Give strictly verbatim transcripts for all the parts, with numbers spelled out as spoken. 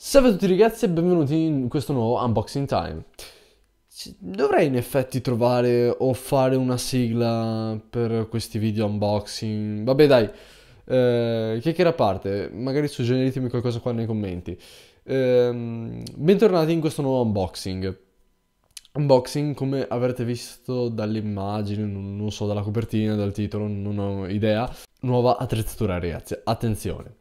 Salve a tutti ragazzi e benvenuti in questo nuovo Unboxing Time. Dovrei in effetti trovare o fare una sigla per questi video unboxing. Vabbè dai, eh, chiacchiera a parte, magari suggeritemi qualcosa qua nei commenti. eh, Bentornati in questo nuovo unboxing. Unboxing, come avrete visto dalle immagini, non so, dalla copertina, dal titolo, non ho idea. Nuova attrezzatura ragazzi, attenzione.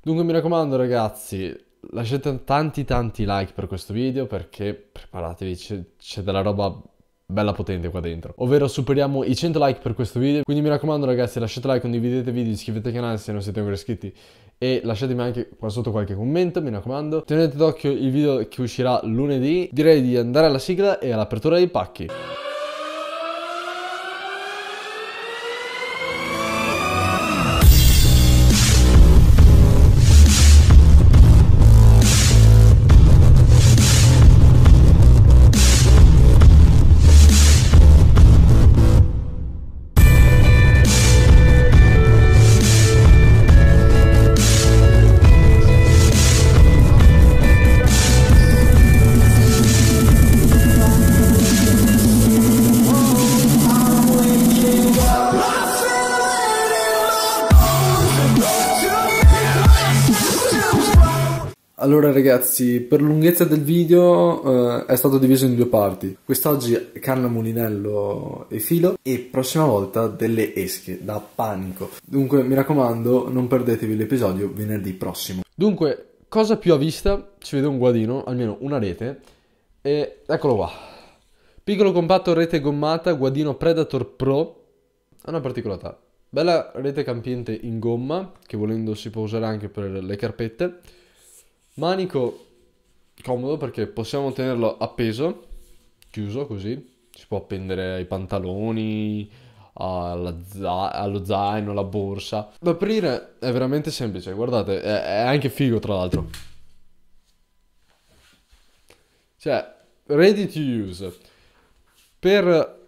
Dunque mi raccomando ragazzi, lasciate tanti tanti like per questo video, perché preparatevi, c'è della roba bella potente qua dentro. Ovvero superiamo i cento like per questo video, quindi mi raccomando ragazzi, lasciate like, condividete il video, iscrivetevi al canale se non siete ancora iscritti e lasciatemi anche qua sotto qualche commento, mi raccomando. Tenete d'occhio il video che uscirà lunedì. Direi di andare alla sigla e all'apertura dei pacchi. Allora ragazzi, per lunghezza del video eh, è stato diviso in due parti. Quest'oggi canna, mulinello e filo, e prossima volta delle esche da panico. Dunque mi raccomando, non perdetevi l'episodio venerdì prossimo. Dunque, cosa più a vista, ci vede un guadino, almeno una rete, e eccolo qua. Piccolo compatto, rete gommata, guadino Predator Pro. Ha una particolarità: bella rete campiente in gomma, che volendo si può usare anche per le carpette. Manico comodo perché possiamo tenerlo appeso, chiuso così, si può appendere ai pantaloni, alla za allo zaino, alla borsa. Da aprire è veramente semplice, guardate, è, è anche figo tra l'altro. Cioè, ready to use. Per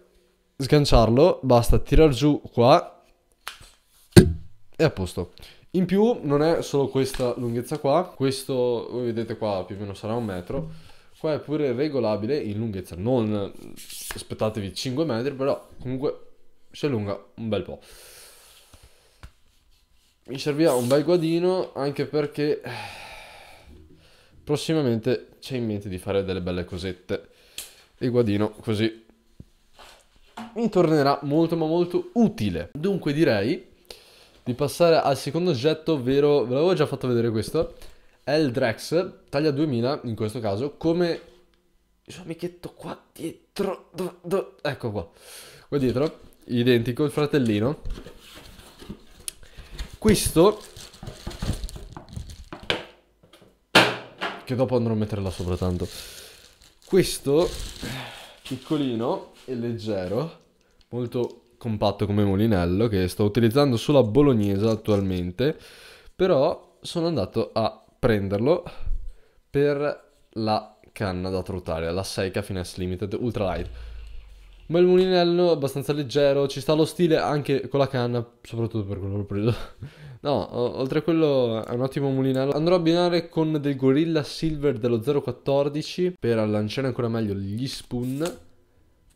sganciarlo basta tirar giù qua e a posto. In più non è solo questa lunghezza qua, questo voi vedete qua più o meno sarà un metro, qua è pure regolabile in lunghezza, non aspettatevi cinque metri, però comunque si allunga un bel po'. Mi serviva un bel guadino, anche perché prossimamente c'è in mente di fare delle belle cosette. Il guadino così mi tornerà molto ma molto utile. Dunque direi di passare al secondo oggetto, ovvero, ve l'avevo già fatto vedere questo, è il Drex, taglia duemila in questo caso, come il suo amichetto qua dietro, do, do, ecco qua, qua dietro, identico, il fratellino. Questo, che dopo andrò a mettere là sopra tanto, questo, piccolino e leggero, molto compatto come mulinello, che sto utilizzando sulla bolognese attualmente, però sono andato a prenderlo per la canna da trotare, la Seika Finesse Limited Ultra Light. Ma il mulinello abbastanza leggero, ci sta lo stile anche con la canna, soprattutto per quello che l'ho preso. No, oltre a quello è un ottimo mulinello. Andrò a abbinare con del Gorilla Silver dello zero quattordici per lanciare ancora meglio gli spoon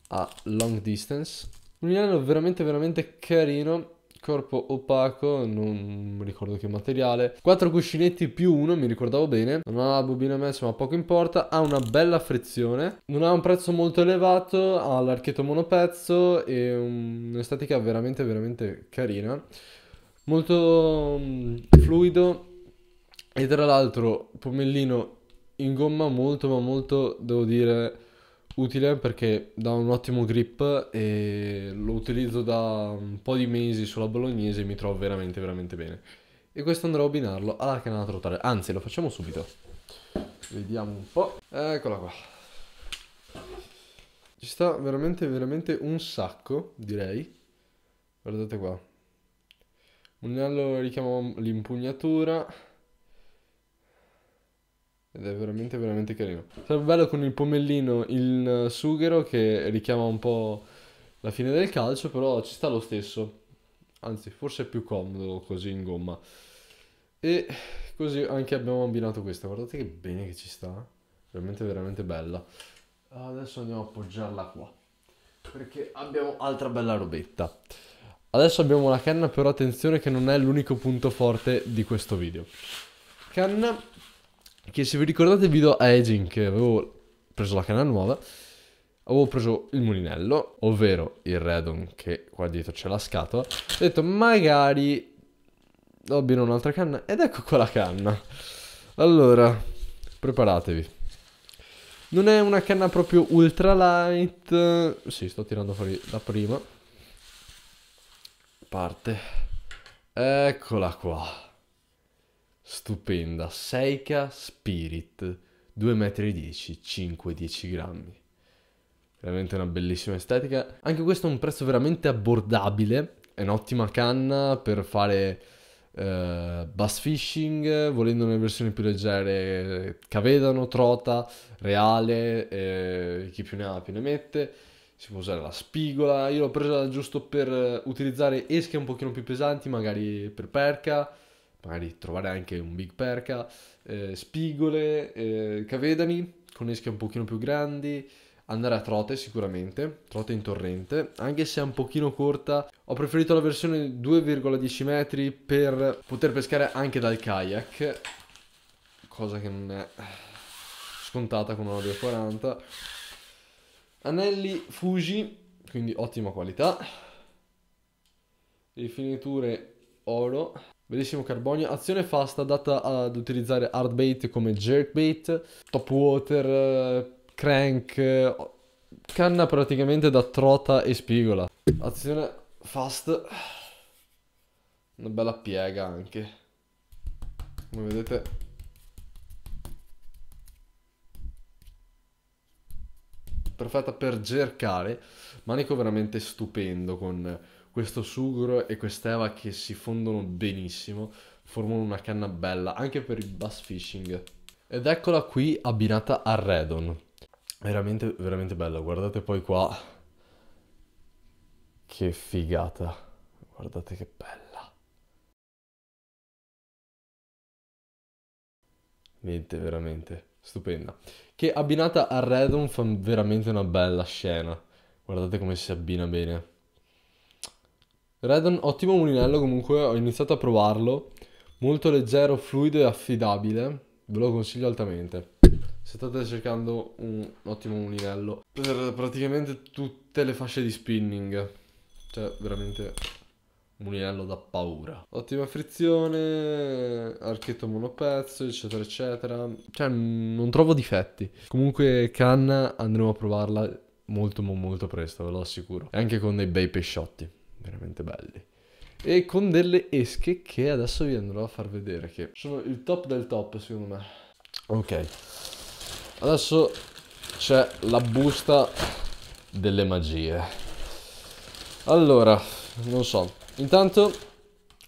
a long distance. Un mulinello veramente veramente carino, corpo opaco, non ricordo che materiale. Quattro cuscinetti più uno, mi ricordavo bene. Non ha la bobina messa ma poco importa, ha una bella frizione. Non ha un prezzo molto elevato, ha l'archetto monopezzo e un'estetica veramente veramente carina. Molto fluido e tra l'altro pomellino in gomma molto ma molto, devo dire, utile, perché dà un ottimo grip e lo utilizzo da un po' di mesi sulla bolognese e mi trovo veramente veramente bene. E questo andrò a abbinarlo alla canna da trotare, anzi lo facciamo subito, vediamo un po'. Eccola qua, ci sta veramente veramente un sacco, direi. Guardate qua, mulinello richiama l'impugnatura ed è veramente veramente carino. Sarebbe bello con il pomellino, il sughero, che richiama un po' la fine del calcio, però ci sta lo stesso, anzi forse è più comodo così in gomma. E Così anche abbiamo abbinato questa. Guardate che bene che ci sta. Veramente veramente bella. Adesso andiamo a appoggiarla qua, perché abbiamo altra bella robetta. Adesso abbiamo la canna, però attenzione che non è l'unico punto forte di questo video. Canna che, se vi ricordate il video aging che avevo preso la canna nuova, avevo preso il mulinello, ovvero il Redon, che qua dietro c'è la scatola. Ho detto magari abbino un'altra canna, ed ecco qua la canna. Allora, preparatevi. Non è una canna proprio ultra light. Sì, sto tirando fuori la prima parte. Eccola qua. Stupenda. Seika Spirit. due virgola dieci metri, cinque dieci grammi. Veramente una bellissima estetica. Anche questo è un prezzo veramente abbordabile. È un'ottima canna per fare Uh, bass fishing, volendo una versione più leggere, cavedano, trota, reale, eh, chi più ne ha più ne mette. Si può usare la spigola. Io l'ho presa giusto per utilizzare esche un pochino più pesanti, magari per perca, magari trovare anche un big perca, eh, spigole, eh, cavedani con esche un pochino più grandi, andare a trote sicuramente, trote in torrente, anche se è un pochino corta. Ho preferito la versione due virgola dieci metri per poter pescare anche dal kayak, cosa che non è scontata con una due quaranta. Anelli Fuji, quindi ottima qualità. Rifiniture oro, bellissimo carbonio. Azione fast, adatta ad utilizzare hard bait come jerk bait, top water, crank, canna praticamente da trota e spigola. Azione fast, una bella piega anche, come vedete. Perfetta per cercare. Manico veramente stupendo, con questo sughero e quest'eva che si fondono benissimo, formano una canna bella anche per il bass fishing. Ed eccola qui abbinata al Redon. Veramente, veramente bella. Guardate poi qua. Che figata. Guardate che bella. Niente, veramente stupenda. Che abbinata a Redon fa veramente una bella scena. Guardate come si abbina bene. Redon, ottimo mulinello comunque. Ho iniziato a provarlo. Molto leggero, fluido e affidabile. Ve lo consiglio altamente. Se state cercando un ottimo mulinello per praticamente tutte le fasce di spinning, cioè veramente un mulinello da paura. Ottima frizione, archetto monopezzo, eccetera eccetera. Cioè non trovo difetti. Comunque canna andremo a provarla molto molto presto, ve lo assicuro. E anche con dei bei pesciotti, veramente belli. E con delle esche che adesso vi andrò a far vedere, che sono il top del top secondo me. Ok, adesso c'è la busta delle magie. Allora, non so. Intanto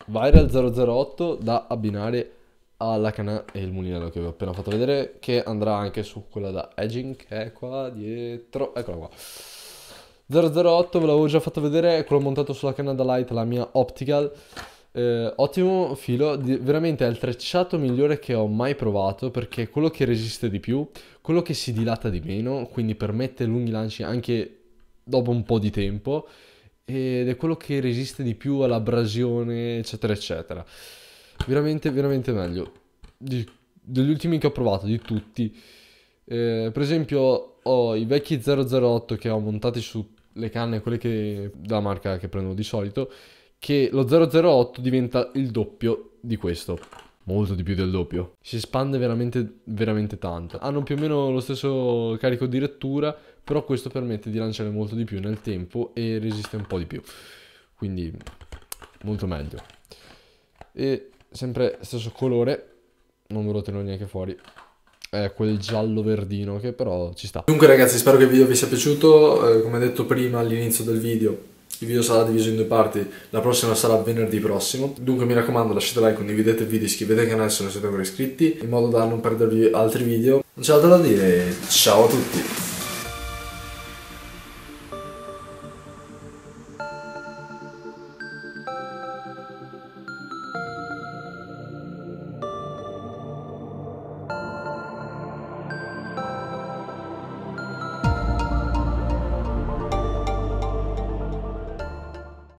Viral zero zero otto da abbinare alla canna e il mulinello che vi ho appena fatto vedere, che andrà anche su quella da edging, che è qua dietro. Eccola qua. zero zero otto ve l'avevo già fatto vedere, quello montato sulla canna da light, la mia optical. Eh, ottimo filo, di, veramente è il trecciato migliore che ho mai provato, perché è quello che resiste di più, quello che si dilata di meno, quindi permette lunghi lanci anche dopo un po' di tempo, ed è quello che resiste di più all'abrasione eccetera eccetera. Veramente veramente meglio di, degli ultimi che ho provato, di tutti. Eh, per esempio ho i vecchi zero zero otto che ho montati sulle canne, quelle che, della marca che prendo di solito, che lo zero zero otto diventa il doppio di questo, molto di più del doppio. Si espande veramente, veramente tanto. Hanno più o meno lo stesso carico di rettura, però questo permette di lanciare molto di più nel tempo e resiste un po' di più. Quindi molto meglio. E sempre stesso colore, non ve lo tengo neanche fuori. È quel giallo verdino che però ci sta. Dunque ragazzi, spero che il video vi sia piaciuto. Eh, come detto prima all'inizio del video, il video sarà diviso in due parti, la prossima sarà venerdì prossimo. Dunque mi raccomando, lasciate like, condividete il video, iscrivetevi al canale se non siete ancora iscritti, in modo da non perdervi altri video. Non c'è altro da dire, ciao a tutti!